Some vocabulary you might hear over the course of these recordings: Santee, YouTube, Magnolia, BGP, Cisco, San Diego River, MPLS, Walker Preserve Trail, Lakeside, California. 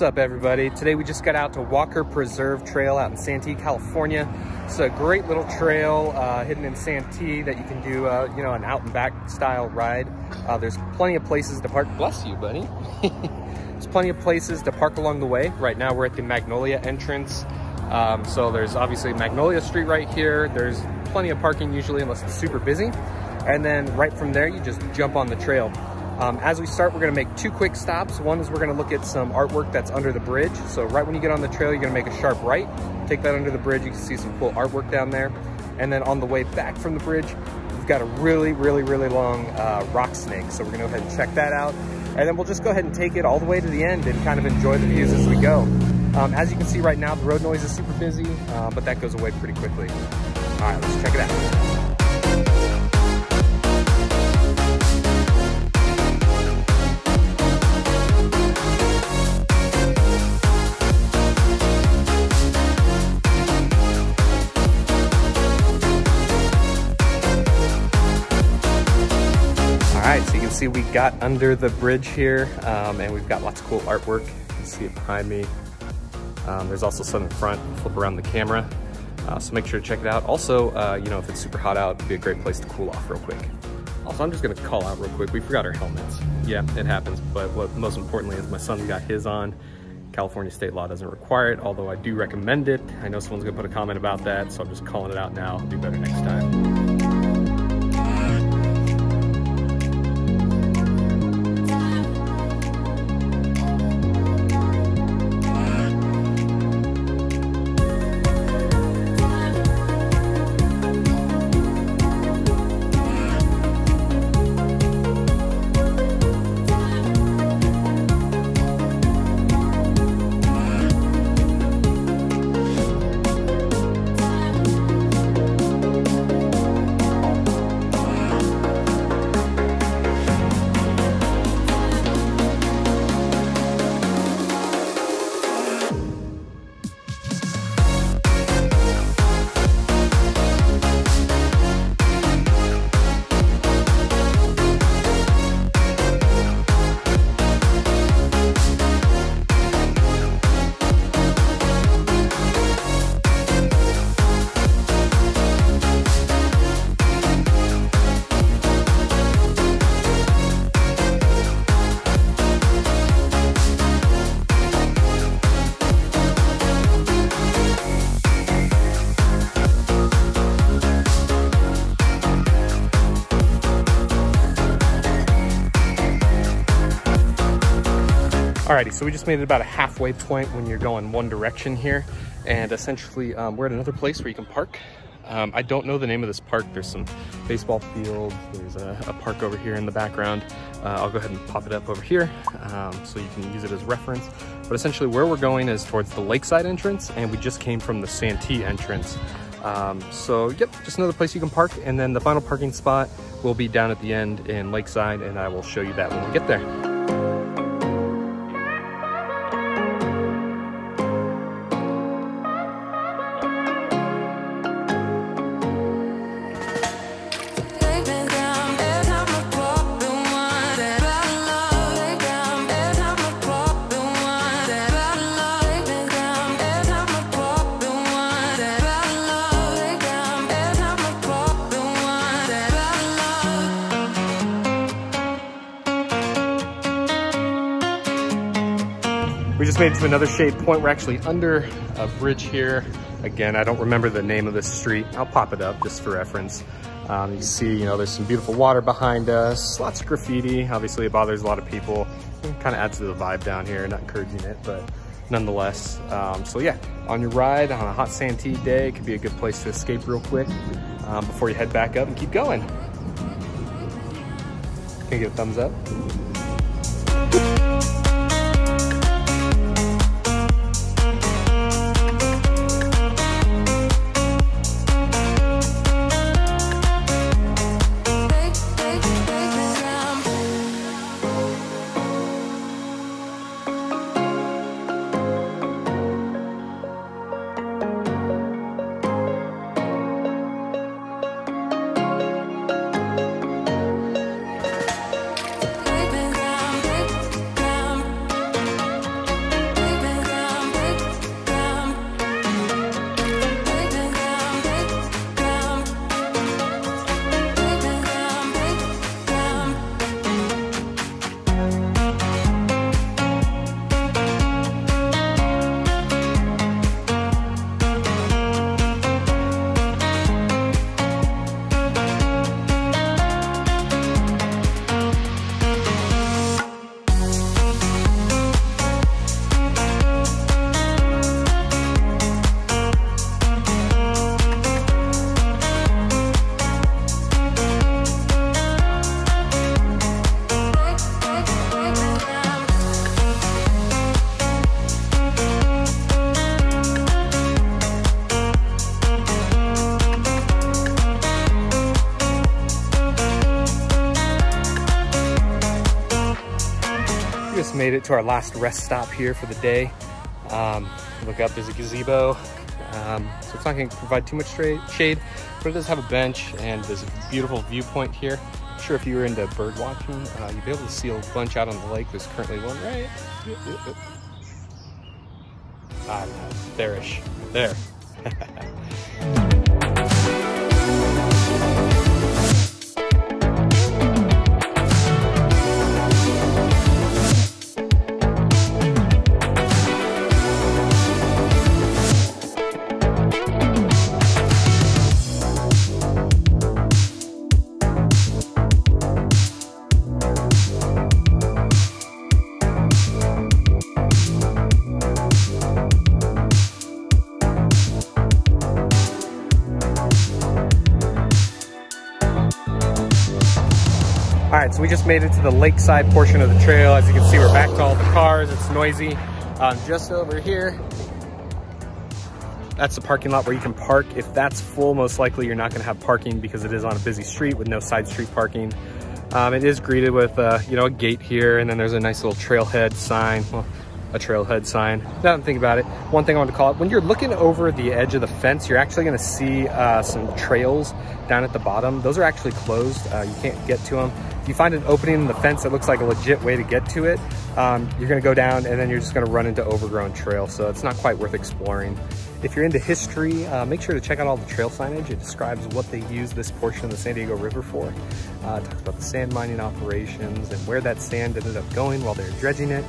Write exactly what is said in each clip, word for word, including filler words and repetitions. What's up, everybody? Today we just got out to Walker Preserve Trail out in Santee, California. It's a great little trail uh, hidden in Santee that you can do, uh, you know, an out and back style ride. Uh, there's plenty of places to park. Bless you, buddy. There's plenty of places to park along the way. Right now we're at the Magnolia entrance. Um, so there's obviously Magnolia Street right here. There's plenty of parking usually unless it's super busy. And then right from there, you just jump on the trail. Um, as we start, we're gonna make two quick stops. One is we're gonna look at some artwork that's under the bridge. So right when you get on the trail, you're gonna make a sharp right, take that under the bridge, you can see some cool artwork down there. And then on the way back from the bridge, we've got a really, really, really long uh, rock snake. So we're gonna go ahead and check that out. And then we'll just go ahead and take it all the way to the end and kind of enjoy the views as we go. Um, as you can see right now, the road noise is super busy, uh, but that goes away pretty quickly. All right, let's check it out. Alright, so you can see we got under the bridge here, um, and we've got lots of cool artwork. You can see it behind me. Um, there's also some in front. Flip around the camera, uh, so make sure to check it out. Also, uh, you know, if it's super hot out, it'd be a great place to cool off real quick. Also, I'm just going to call out real quick, we forgot our helmets. Yeah, it happens, but what most importantly is my son got his on. California state law doesn't require it, although I do recommend it. I know someone's going to put a comment about that, so I'm just calling it out now. I'll do better next time. Alrighty, so we just made it about a halfway point when you're going one direction here, and essentially um, we're at another place where you can park. Um, I don't know the name of this park. There's some baseball fields, there's a, a park over here in the background. Uh, I'll go ahead and pop it up over here um, so you can use it as reference. But essentially where we're going is towards the Lakeside entrance, and we just came from the Santee entrance. Um, so yep, just another place you can park, and then the final parking spot will be down at the end in Lakeside, and I will show you that when we get there. We just made it to another shade point. We're actually under a bridge here. Again, I don't remember the name of this street. I'll pop it up just for reference. Um, you can see, you know, there's some beautiful water behind us, lots of graffiti. Obviously it bothers a lot of people. It kind of adds to the vibe down here, not encouraging it, but nonetheless. Um, so yeah, on your ride on a hot Santee day, it could be a good place to escape real quick um, before you head back up and keep going. Can you give a thumbs up? it to our last rest stop here for the day. Um, look up, there's a gazebo. Um, so it's not gonna provide too much shade, but it does have a bench and there's a beautiful viewpoint here. I'm sure if you were into bird watching, uh, you'd be able to see a bunch out on the lake. There's currently one right. Ah, there-ish, there. All right, so we just made it to the lakeside portion of the trail. As you can see, we're back to all the cars. It's noisy. Um, just over here, that's the parking lot where you can park. If that's full, most likely you're not gonna have parking because it is on a busy street with no side street parking. Um, it is greeted with uh, you know, a gate here, and then there's a nice little trailhead sign. Well, a trailhead sign. Now that I think about it, one thing I want to call it, when you're looking over the edge of the fence, you're actually going to see uh, some trails down at the bottom. Those are actually closed. Uh, you can't get to them. If you find an opening in the fence that looks like a legit way to get to it, um, you're going to go down and then you're just going to run into overgrown trail. So it's not quite worth exploring. If you're into history, uh, make sure to check out all the trail signage. It describes what they use this portion of the San Diego River for. Uh, it talks about the sand mining operations and where that sand ended up going while they were dredging it.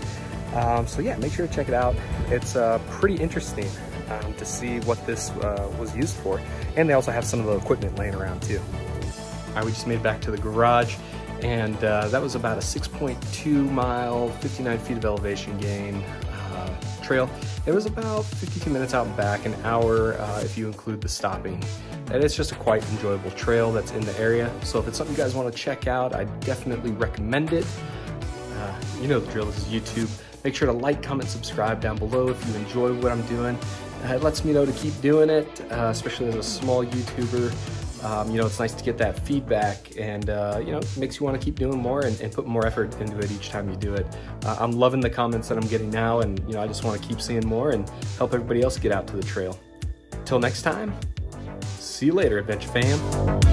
Um, so yeah, make sure to check it out. It's uh, pretty interesting um, to see what this uh, was used for. And they also have some of the equipment laying around too. All right, we just made it back to the garage, and uh, that was about a six point two mile, fifty-nine feet of elevation gain uh, trail. It was about fifty-two minutes out and back, an hour uh, if you include the stopping. And it's just a quite enjoyable trail that's in the area. So if it's something you guys want to check out, I definitely recommend it. Uh, you know the drill, this is YouTube. Make sure to like, comment, subscribe down below if you enjoy what I'm doing. Uh, it lets me know to keep doing it, uh, especially as a small YouTuber. Um, you know, it's nice to get that feedback, and uh, you know, it makes you want to keep doing more and, and put more effort into it each time you do it. Uh, I'm loving the comments that I'm getting now, and you know, I just want to keep seeing more and help everybody else get out to the trail. Till next time, see you later, Adventure Fam.